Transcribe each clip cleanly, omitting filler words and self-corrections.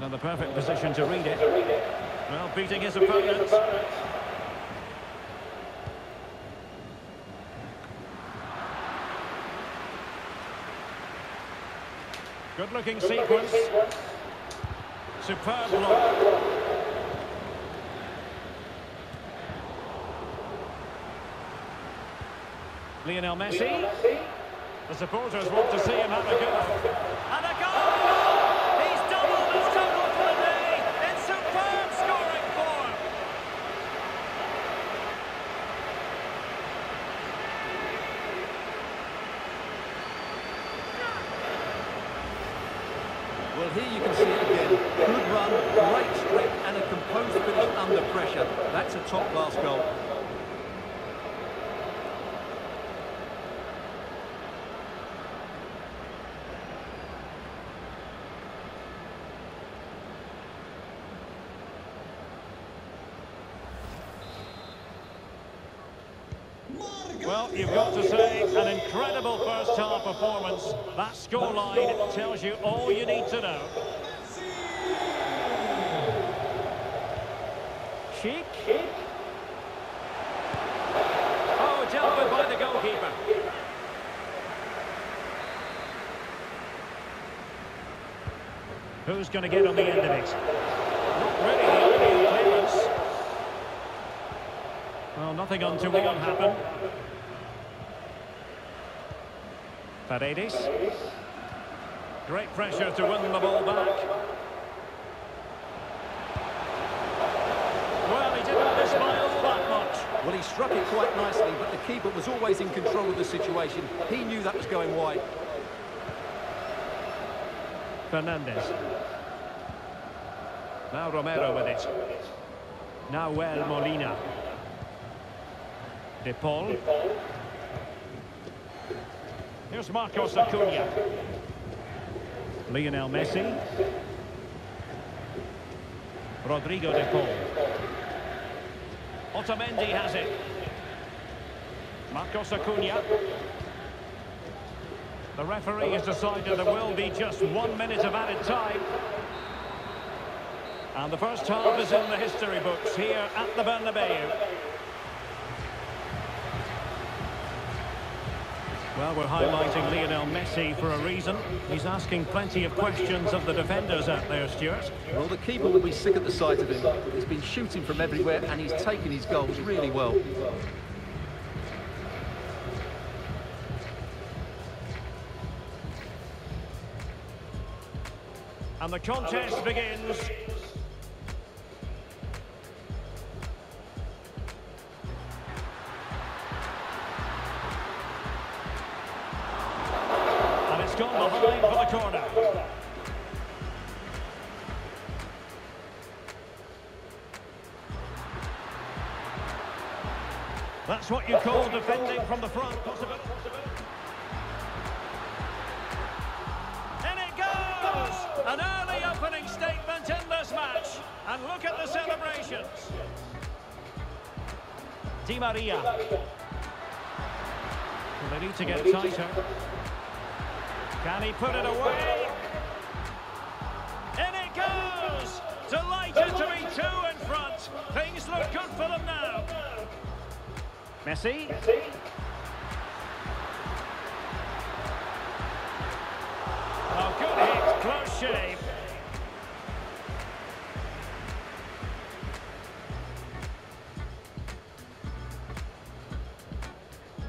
Another perfect position to read it. Well, beating his opponents. Good-looking sequence. Superb block. Lionel Messi. The supporters want to see him have a go. And a goal! He's doubled his total for the day in superb scoring form. Well, here you can see it again. Good run, great strip, and a composed finish under pressure. That's a top-class goal. Well, you've got to say, an incredible first-half performance. That scoreline tells you all you need to know. Schick. Oh, dealt with by the goalkeeper. Who's going to get on the end of it? Not really the only clearance. Well, nothing untoward happened. Paredes. Great pressure to win the ball back. Well, he didn't miss miles that much. Well, he struck it quite nicely, but the keeper was always in control of the situation. He knew that was going wide. Fernandez. Now Romero with it. Nahuel Molina. De Paul. Here's Marcos Acuna. Lionel Messi. Rodrigo De Paul. Otamendi has it. Marcos Acuna. The referee has decided there will be just 1 minute of added time. And the first half is in the history books here at the Bernabeu. Well, we're highlighting Lionel Messi for a reason. He's asking plenty of questions of the defenders out there, Stuart. Well, the keeper will be sick at the sight of him. He's been shooting from everywhere and he's taken his goals really well. And the contest begins. Gone behind for the corner. That's what you call defending from the front. In it goes! An early opening statement in this match. And look at the celebrations. Di Maria. Well, they need to get tighter. Can he put it away? In it goes! Delighted to be two in front. Things look good for them now. Messi. Oh, good hit. Close shave.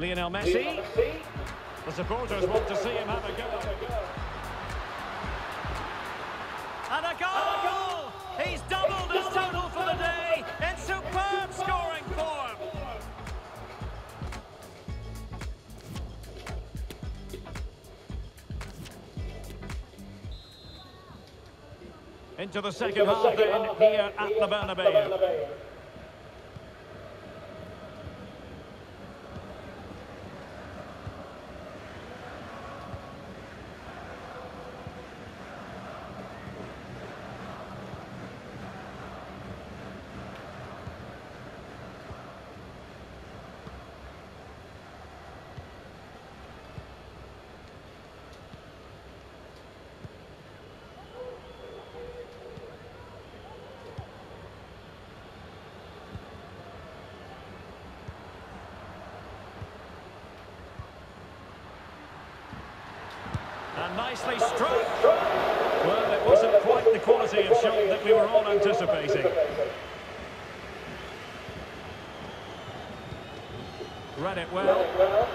Lionel Messi. The supporters want to see him have a go. And a goal! He's doubled his total for the day in superb scoring form. Into the second half then, here at the Bernabeu. and nicely struck. Well, it wasn't quite the quality of shot that we were all anticipating. Read it well.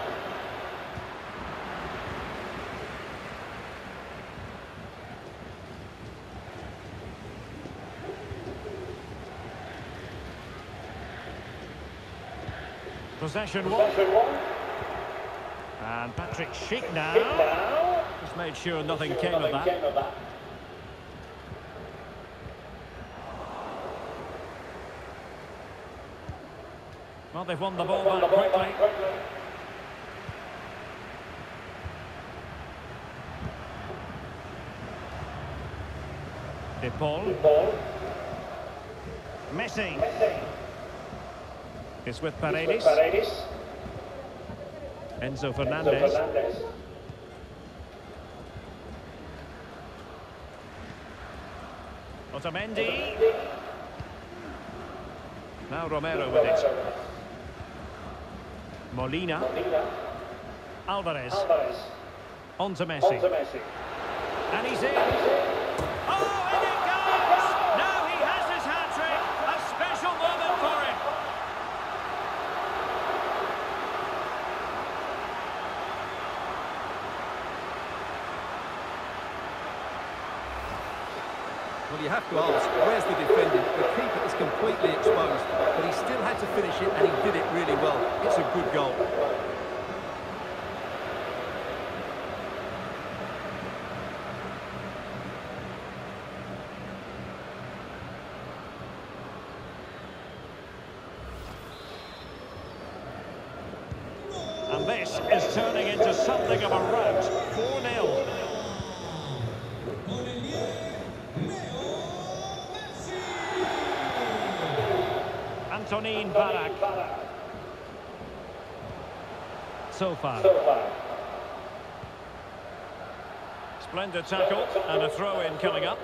Possession one. And Patrick Schick now. Just made sure nothing came of that. Well, they've won the ball back quickly. De Paul. Messi. It's with Paredes. Enzo Fernandez. Otamendi. Now Romero with it. Molina. Alvarez. On to Messi. And he's in. Oh, and it goes! Now he has his hat-trick. A special moment for him. Well, you have to ask, where's the defending? The keeper is completely exposed, but he still had to finish it, and he did it really well. It's a good goal. And this is turning into something of a rout. 4-0. Tonin Barak. So far. Splendid tackle and a throw in coming up.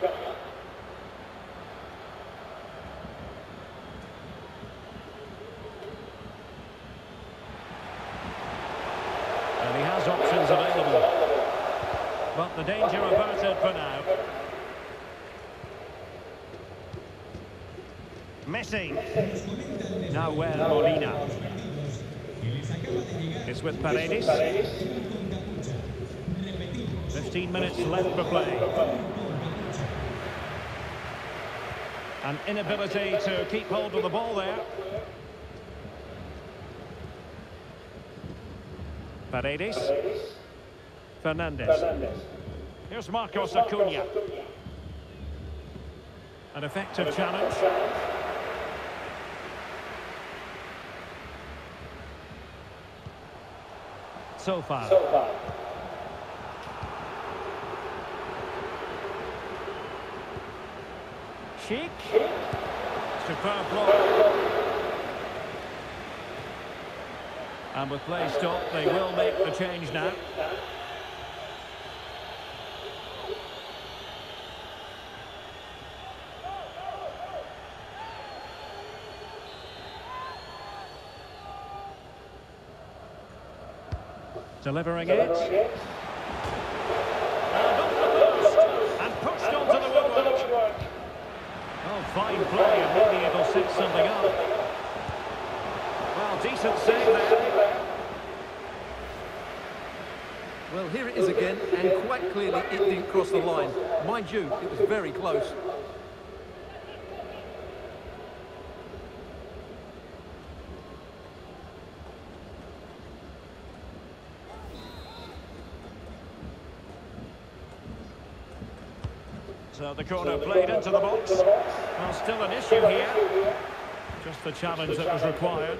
And he has options available. But the danger averted for now. Messi. Nahuel Molina. It's with Paredes. 15 minutes left for play. An inability to keep hold of the ball there. Paredes. Fernandez. Here's Marcos Acuna. An effective challenge. So far. Schick. Superb block. And with play stopped, they will make the change now. Delivering it. And off the post. And pushed onto the woodwork. Oh, fine play. And maybe it'll set something up. Well, decent save there. Well, here it is again. And quite clearly, it didn't cross the line. Mind you, it was very close. The corner played into the box. Well, still an issue here. Just the challenge that was required.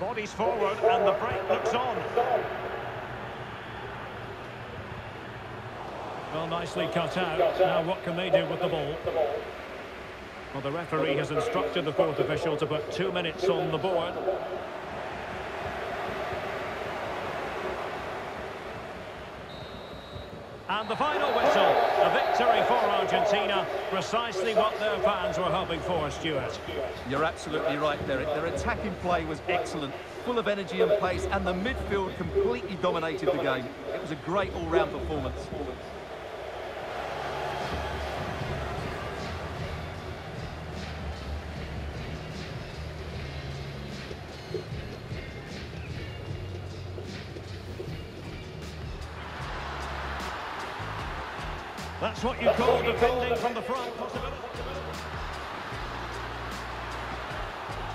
Bodies forward and the break looks on. Well, nicely cut out. Now what can they do with the ball? Well, the referee has instructed the fourth official to put 2 minutes on the board. And the final whistle, a victory for Argentina, precisely what their fans were hoping for, Stuart. You're absolutely right, Derek. Their attacking play was excellent, full of energy and pace, and the midfield completely dominated the game. It was a great all-round performance. That's what you call defending from the front.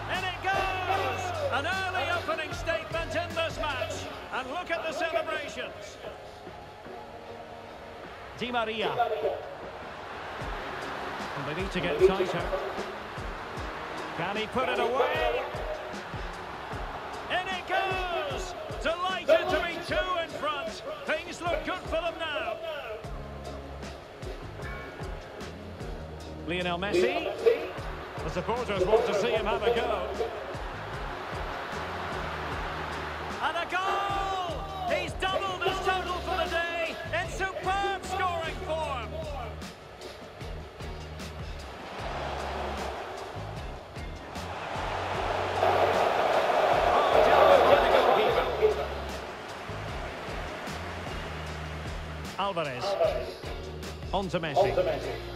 And it goes! An early opening statement in this match. And look at the celebrations. Di Maria. And they need to get tighter. Can he put it away? And it goes! Delighted to be two in front. Things look good for them now. Lionel Messi. The supporters want to see him have a go. And a goal! He's doubled his total for the day. It's superb scoring form. Alvarez. On to Messi.